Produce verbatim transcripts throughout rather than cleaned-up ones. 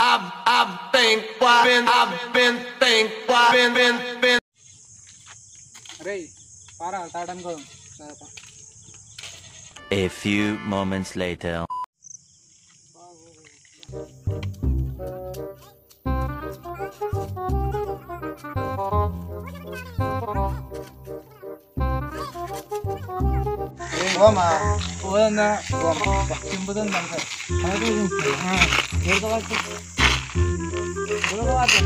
I've I've been been I've been been been been been. Hey, para tardan ko. A few moments later. Goma, wala na goma. Timbutan lang sa. Ano to yung? Ah, wala ka pa. Wala ka pa.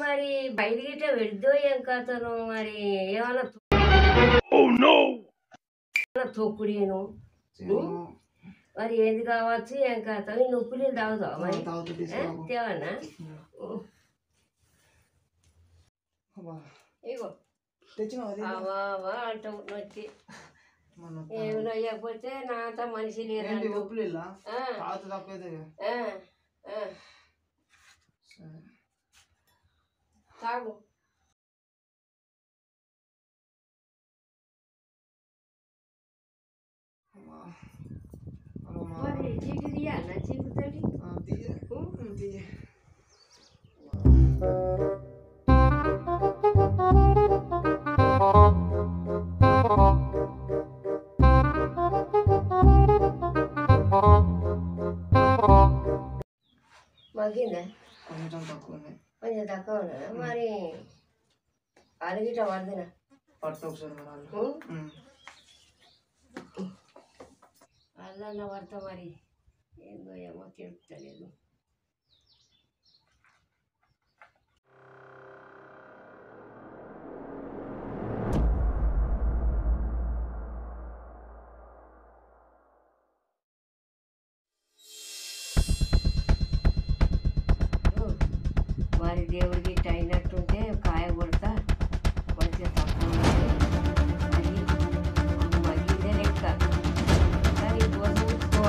మరి బయట వెళ్దో ఏం కాతను మరి ఏమన్నా తోకుడేను మరి ఏది కావచ్చు ఏం కాతావు నొప్పి నీళ్ళు తాగుతావు మరి తేవన్నా అంటావు వచ్చి ఏమిపోతే నాతో మనిషి లేదు Tago. Mama. Mama. Pare, chico dia, na chico tadi. Ah, dia. Um, dia. Magina. Kamu jangan takut nih. पंजे दाखो ना हमारे आलू की टमाटर देना पटोक से बना लो हम्म आलू ना वार्ता हमारी ये दो या मक्के चले दो देवड़ी टाइना टूटे काय बोलता पंचे तापमान अभी हम आगे इधर एक का तारी बोझ उसको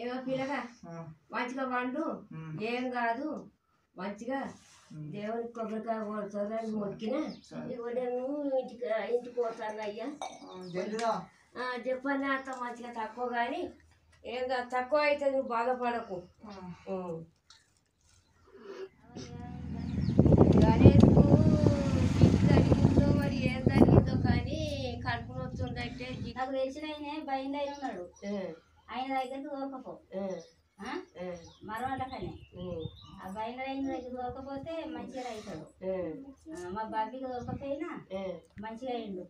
ये वो पीला का माच का बांडू ये गाडू माच का దేవుని కొబ్బరికాయ కొడతారని మొక్కినా ఇవాళ నువ్వు ఇంటికి ఇంటికి పోతాను అయ్యా చెప్పాను అంత మంచిగా తక్కువ కానీ ఏం కాదు తక్కువ అయితే నువ్వు బాధపడకు గణేష్కు జరిగిందో మరి ఏం జరిగిందో కానీ కడుపు నొప్పి ఉందంటే నాకు తెలిసిన ఆయన భయంలో ఆయన ఉన్నాడు ఆయన దగ్గరికి ఓకపో మరొకనే ఆ బయలు రైతు దొరకపోతే మంచిగా రైతాడు మా బాబీకి దొరకపోయినా మంచిగా అయిండు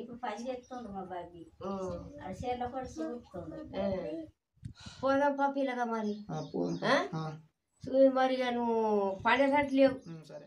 ఇప్పుడు పసి ఎత్తుండు మా బాబీ అరిసేలో కూడా చూపుతుండు పోదాం పాపీలగా మరి చూడు మరి నువ్వు పడేటట్లేవు సరే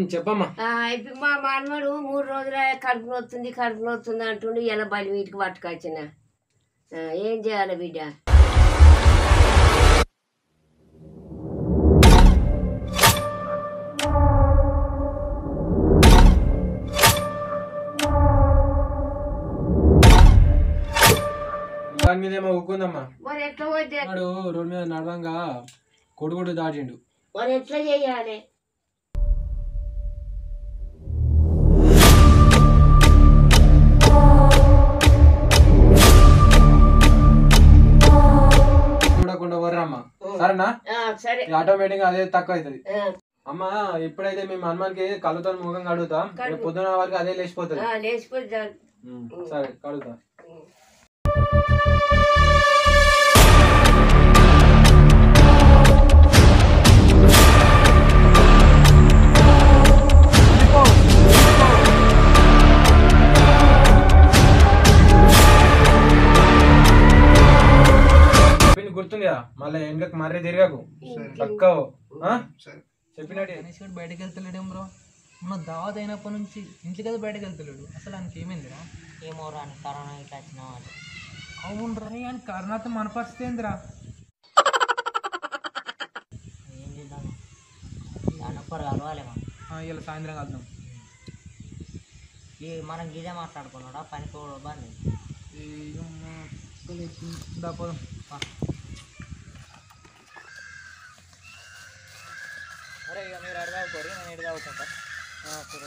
मनमడు మూడు రోజుల కడుపు నొస్తుంది కడుపు నొస్తుంది అంటుండు ఇలా బలి వీటికి పట్టుకొచ్చిన ఏం చేయాలి బిడ్డ नड़वंग दाटी सर आटोमेटिक अदे तक अम्मा इपड़े मे हनुमान की कल तो मुखम कड़ता पोदन वर अदे लेचिपोतुंदी सर कड़ता मर्रे तिगा बैठक ब्रो मैं दावत इंटर बैठक असल करोना तो मन परस्तेरा सायंत्र कल मन गीजे माटडकना पनी अरे मेरे अड़गा को रही मैं अड़गा होता हाँ सर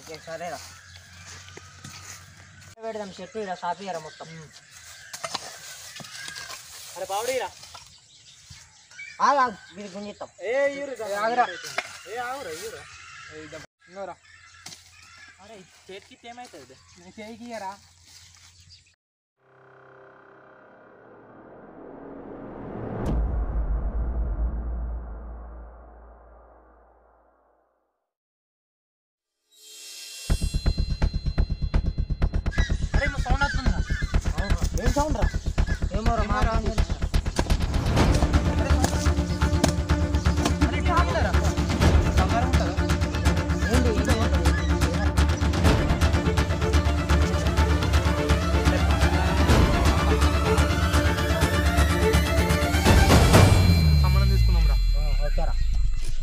ओके सर है बैठ दम शर्ट इरा साफी यार मोटा अरे बावड़ी इरा आ ला बिल गुंजी तब ए यूर जा आगरा ए आगरा यूर एकदम नोरा अरे चेत की टेम है तो दे मैं क्या ही किया रा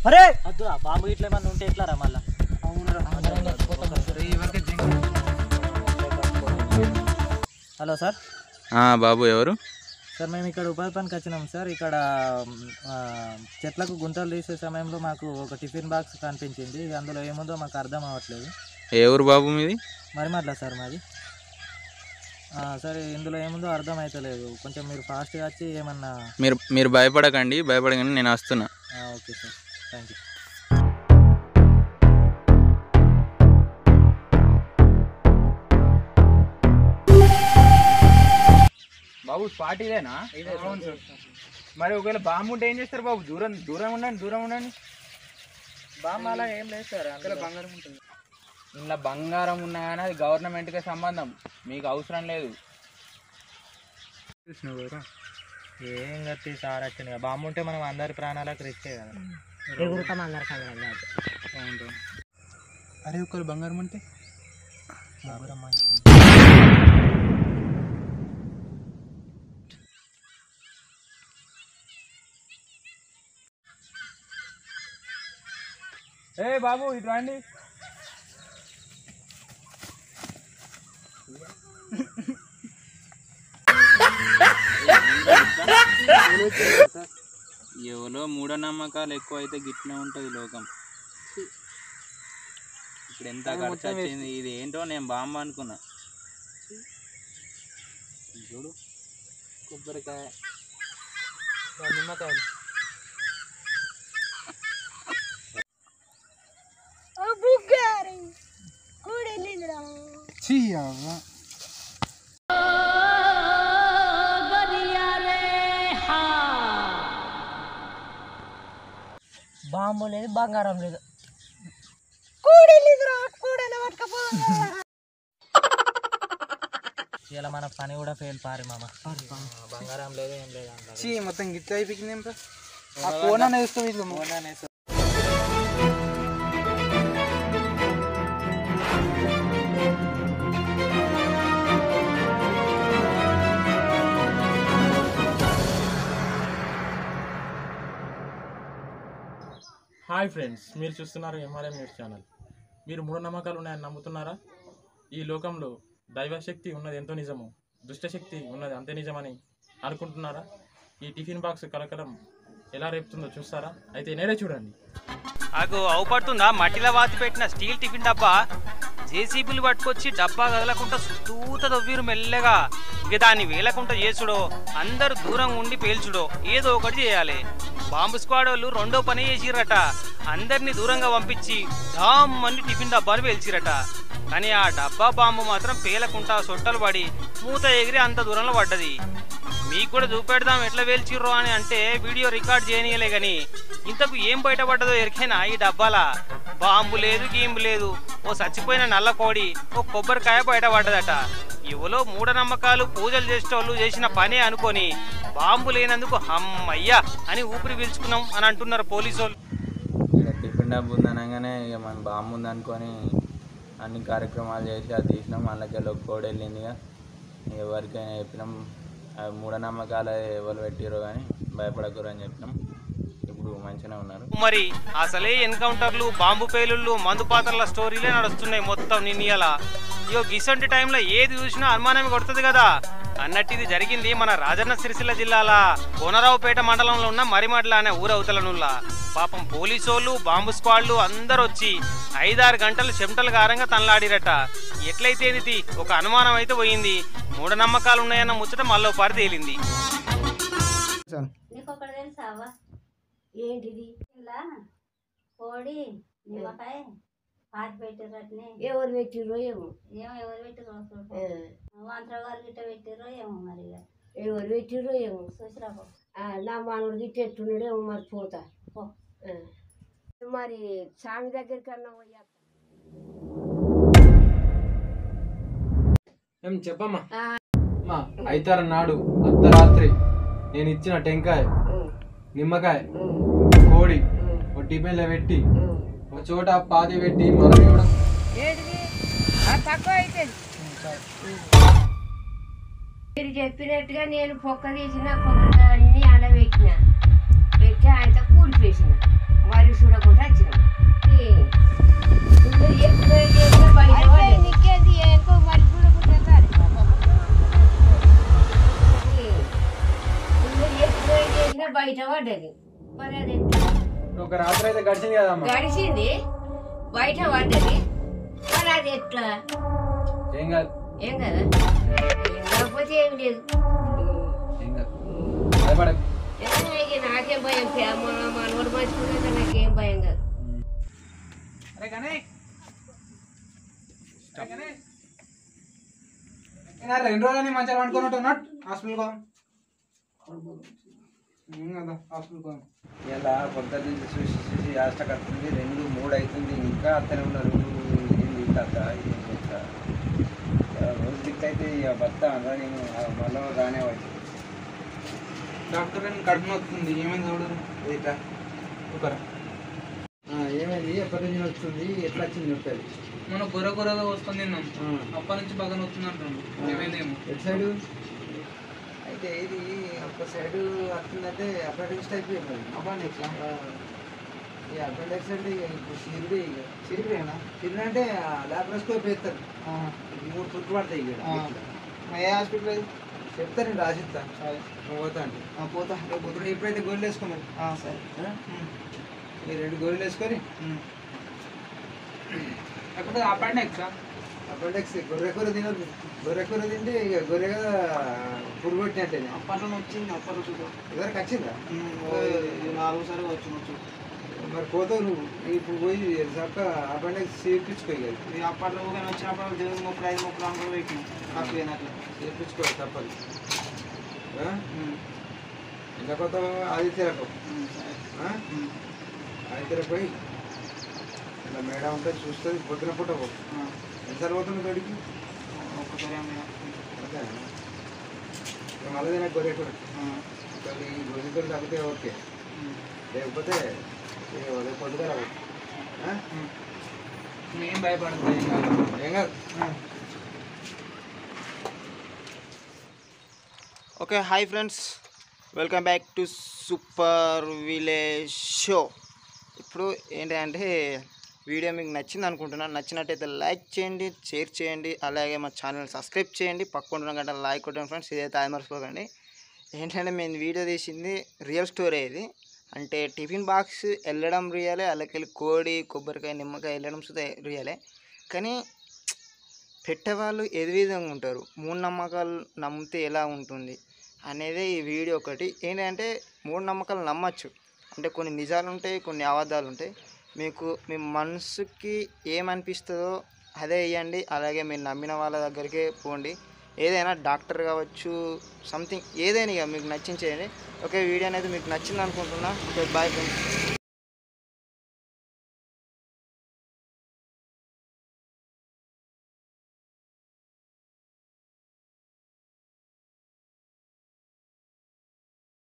अरे अद्दा बाबू इट्ला मन ఉంటే ఇట్లా రా మల్ల అవునరా రే ఇవర్కే జంగి హలో సార్ ఆ బాబు ఎవరు సార్ నేను ఇక్కడ ఉపాయపనికి వచ్చాం సార్ ఇక్కడ చెట్లకు గుంటలు తీసే సమయంలో మాకు ఒక టిఫిన్ బాక్స్ కనిపించింది అందులో ఏముందో నాకు అర్థం అవట్లేదు ఏ ఊరు బాబు మీది మరి మట్లా సార్ మాది ఆ సార్ ఇందులో ఏముందో అర్థం అయితలేదు కొంచెం మీరు ఫాస్ట్ గా వచ్చి ఏమన్నా మీరు మీరు భయపడకండి భయపడకండి నేను వస్తున్నా ఆ ఓకే సార్ Thank you. बाबू पार्टी है ना मैं बाम उंटे बाबू दूर दूर उ दूर उ बाम अला बंगार इला बंगार उन्ना गवर्नमेंट के संबंध मीक अवसर लेकिन सार बाम उंटे मन अंदर प्राणाल रिस्क कदा अरे बंगार मुंटे ए बाबू इटंडी एवलो मूड नम्मका गिटने लोकम इपड़े खर्चा इधो ना बामकना चूड़ कोबरीकाय निम्मकाय బాంబు లేదు బంగారం లేదు కూడిలిదిరా కూడల వట్కపో ఇయల మన పని కూడా ఫెయిల్ పారి మామ బంగారం లేదు ఏం లేదు అంట చి మొత్తం గిట్ అయిపోయింది ఏంట ఆ కోననేస్తో ఇల్లు కోననేస్తో హాయ్ ఫ్రెండ్స్, మీరు చూస్తున్నారు హిమాలయం న్యూస్ ఛానల్. మీరు మూడు నమ్మకాలు ఉన్నాయని నమ్ముతున్నారా? ఈ లోకంలో దైవశక్తి ఉన్నది ఎంతో నిజము, దుష్టశక్తి ఉన్నది అంతే నిజమని అనుకుంటున్నారా? ఈ టిఫిన్ బాక్స్ కలకలం ఎలా రేపుతుందో చూస్తారా? అయితే నేనే చూడండి. నాకు అవుపడుతుందా? మట్టిలో వాతి పెట్టిన స్టీల్ టిఫిన్ డబ్బా జేసీబీలు పట్టుకొచ్చి డబ్బా కదలకుండా సుతూత దొవ్వీరు మెల్లగా ఇక దాన్ని వేలకుండా చేసుడో, అందరు దూరం ఉండి పేల్చుడో, ఏదో ఒకటి చేయాలి. బాంబు స్క్వాడ్ వాళ్ళు రెండో పని చేసిరట, అందరినీ దూరంగా పంపించి డామ్ అని టిఫిన్ డబ్బాలు పేల్చిరట. కానీ ఆ డబ్బా బాంబు మాత్రం పేలకుండా సొట్టలు పడి మూత ఎగిరి అంత దూరంలో పడ్డది. మీకు కూడా చూపెడదాం ఎట్లా పేల్చిర్రో అని అంటే వీడియో రికార్డ్ చేయనీయలే. కానీ ఇంతకు ఏం బయటపడ్డదో ఎరికైనా? ఈ డబ్బాల బాంబు లేదు, గీంబు లేదు, ఓ చచ్చిపోయిన నల్ల కోడి, ఓ కొబ్బరికాయ బయటపడ్డదట. ఎవరో మూఢనమ్మకాలు పూజలు చేసేటోళ్ళు చేసిన పనే అనుకొని బాంబు లేనందుకు హమ్మయ్యా అని ఊపిరి పీల్చుకున్నాం అని అంటున్నారు పోలీసు వాళ్ళు. ఇక టిఫిన్ డబ్బు ఉందనగానే ఇక మనం బాంబు ఉందనుకొని అన్ని కార్యక్రమాలు చేసి అది తీసినాం. అందులోకెళ్ళి ఒక కోడి వెళ్ళింది. ఇక ఎవరికైనా చెప్పినాం అవి మూఢనమ్మకాలు ఎవరు పెట్టిరో కానీ భయపడకూరు అని చెప్పినాం. ఇప్పుడు మంచిగానే ఉన్నారు. మరి అసలే ఎన్కౌంటర్లు, బాంబు పేలుళ్ళు, మందు పాత్రల స్టోరీలే నడుస్తున్నాయి మొత్తం నిన్నలా. ఇగో గీసంటి టైంలో ఏది చూసినా అనుమానమే కొడుతుంది కదా. అన్నట్టు ఇది జరిగింది మన రాజన్న సిరిసిల్ల జిల్లాల కోనరావుపేట మండలంలో ఉన్న మరిమడ్ల అనే ఊరవుతలనుల్లా. పాపం పోలీసోళ్ళు, బాంబు స్క్వాడ్లు అందరు వచ్చి ఐదారు గంటలు చెమటలు గారంగా తనలాడిరట. ఎట్లయితే ఇది ఒక అనుమానం అయితే పోయింది, మూఢనమ్మకాలు ఉన్నాయన్న ముచ్చట మళ్ళీ పారి తేలింది. ఎవరు పెట్టిర్రో ఏమో ఎవరు పెట్టిర్రో ఏమో నా మనోడు గిట్ట ఎట్టున్నాడేమో. మరి పోతా మరి స్వామి దగ్గరికి అన్నా పోయా ఏం చెప్పమ్మా. అయితారు నాడు అర్ధరాత్రి నేను ఇచ్చిన టెంకాయ, నిమ్మకాయ, కోడి ఒక టిఫిన్లో పెట్టి ఒక చోట పాతి పెట్టి మనం మీరు చెప్పినట్టుగా నేను పొక్క తీసిన, పొక్క అన్ని ఆడబెట్టిన, పెట్టి ఆయన కూలిపేసిన, మరి చూడకుండా వచ్చిన బయట పడ్డది. మరి అది ఒక రాత్రి అయితే గడిచింది కదా, గడిచింది బయట పడ్డది. మరి అది ఎట్లా? ఏం కాదు, ఏం కదా, కాకపోతే ఏమి లేదు. నాకేం భయం, మా నోరు మార్చుకుంటే నాకేం భయం కాదు. రెండు రోజులు మంచిగా వండుకున్నట్టున్నాడు హాస్పిటల్ కోసం. ఇలా కొత్త చూసి చూసి ఆస్ట కడుతుంది, రెండు మూడు అవుతుంది, ఇంకా అతనే ఉన్నారు. ఏంది తాత, ఏం చేస్తా రోజు దిక్కైతే ఇక భర్త అలా నేను మళ్ళీ రానే వచ్చి డాక్టర్ నేను కడుపున వస్తుంది. ఏమైంది చూడరు ఇట్లా ఒకరా ఏమైంది? ఎప్పటి నుంచి వస్తుంది, ఎట్లా వచ్చింది చెప్తారు. మనం గొర్ర గొర్రగా వస్తుంది, అప్పటి నుంచి బాగా వస్తుంది అంటున్నాం. ఏమైందేమో ఎట్ సైడ్ అయితే ఇది ఒక సైడు వస్తుందంటే అపెండిక్స్ టైప్ అయిపోయింది. అపెండిక్స్ ఈ అపెండిక్స్ అంటే ఇప్పుడు సిరిపి సిరిపినా సిరి అంటే లాప్రోస్కోప్ వేస్తారు, మూడు చుట్టూ పడతాయి. ఇక్కడ ఏ హాస్పిటల్ చెప్తా నేను రాసిస్తాను, పోతా అంటే పోతా. పొద్దున ఎప్పుడైతే గోళ్ళు వేసుకోమని సరే ఈ రెండు గోళ్ళు వేసుకొని లేకపోతే అపెండిక్స్ అపెండిక్స్ గొర్రె కూర తినదు. గొర్రె కూర తింటే ఇక గొర్రె కదా పురుగొట్టినట్టే. అప్పట్లో వచ్చింది, అప్పట్లో ఇదివరకు వచ్చిందా? నాలుగు సార్లు వచ్చినచ్చు. మరి పోతావు నువ్వు ఇప్పుడు పోయి చక్క అపెండిక్స్ చేర్పించుకోగలి. అప్పట్లో వచ్చినప్పుడు దేవుడు ముప్పై ఐదు ముప్పై నాలుగు పెట్టిన కాకపోయినా అట్లా చేర్పించుకోవాలి తప్పదు. ఇంకా కొత్త ఆదిత్యరకు ఆదిత్యరకు పోయి ఇలా మేడం ఉంటుంది చూస్తుంది. పొద్దున పూట పో ఎంతసారి పోతుంది తోడికి ఒక్కసారి అదే మళ్ళీ గొర్రె కూడా ఈ గొర్రె కూడా తగ్గితే ఓకే, లేకపోతే పొద్దుగా ఏం భయపడుతుంది ఏం కాదు. Okay, hi friends, welcome back to super village show. चूसिनप्पुडु ఏంటంటే वीडियो मीकु नच्चिंदनुकुंटुन्ना नच्चिनट्लयिते लाइक चेयंडि शेर चेयंडि अलागे मा चानल सब्सक्राइब चेयंडि पक्कन ఉన్న గంట लाइक కొట్టండి फ्रेंड्स। ఇదైతే మర్చిపోకండి ఏంటంటే నేను వీడియో తీసింది రియల్ స్టోరీ ఇది అంటే టిఫిన్ బాక్స్ ఎల్లడం రియలే అలాగే కోడి కొబ్బరికాయ నిమ్మకాయ ఎల్లడం సుతే రియలే కానీ పెట్టేవాళ్ళు ఏ విధంగా ఉంటారు మూఢనమ్మకాలు నమ్మితే ఎలా ఉంటుంది అనేది ఈ వీడియో ఒకటి। ఏంటంటే మూఢనమ్మకాలు నమ్మొచ్చు అంటే కొన్ని నిజాలు ఉంటాయి కొన్ని అబద్ధాలు ఉంటాయి మీకు మీ మనసుకి ఏమనిపిస్తదో అదే ఇయండి అలాగే మీరు నమ్మిన వాళ్ళ దగ్గరికి పోండి ఏదైనా డాక్టర్ కావచ్చు సంథింగ్ ఏదైనా మీకు నచ్చింది చేయండి। ఓకే వీడియో అనేది మీకు నచ్చింది అనుకుంటున్నా। Okay bye friends.